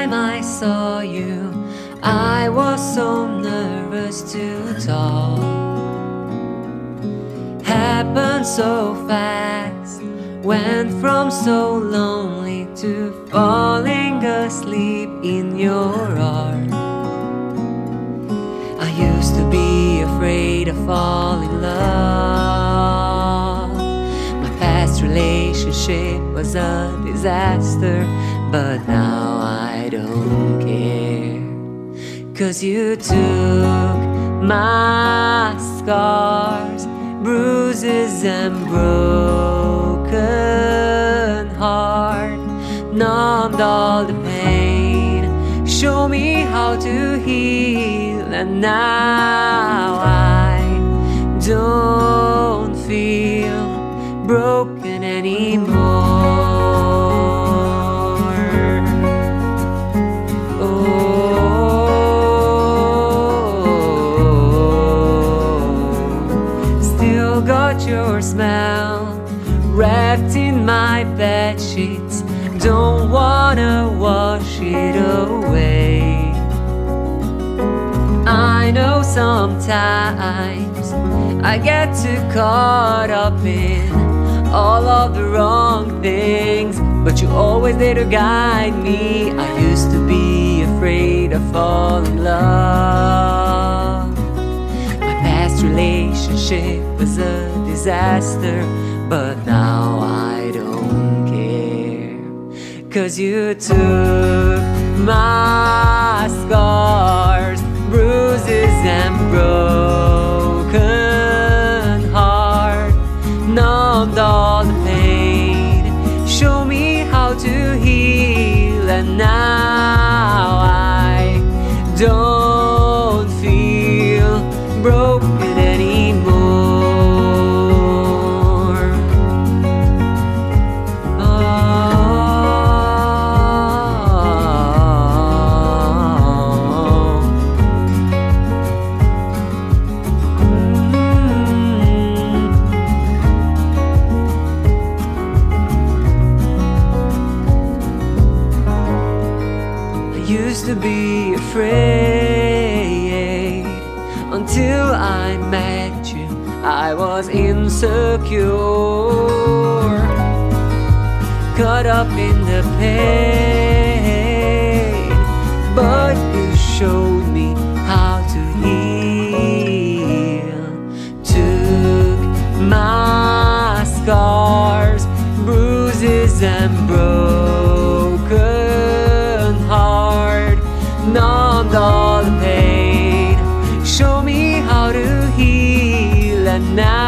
time I saw you, I was so nervous to talk. Happened so fast, went from so lonely to falling asleep in your arms. I used to be afraid of falling in love. My past relationship was a disaster, but now I don't care, 'cause you took my scars, bruises and broken heart, numbed all the pain, show me how to heal, and now I don't feel broken anymore. Got your smell wrapped in my bed sheets, don't wanna wash it away. I know sometimes I get too caught up in all of the wrong things, but you always there to guide me. I used to be afraid of falling in love. Relationship was a disaster, but now I don't care, 'cause you took my scars, bruises and broken heart, numbed all the pain, show me how to heal, and now I don't feel broken anymore. I used to be afraid until I met you. I was insecure, caught up in the pain, but you showed me how to heal. Took my scars, bruises and broken heart, numbed all the pain, show me how to heal. And now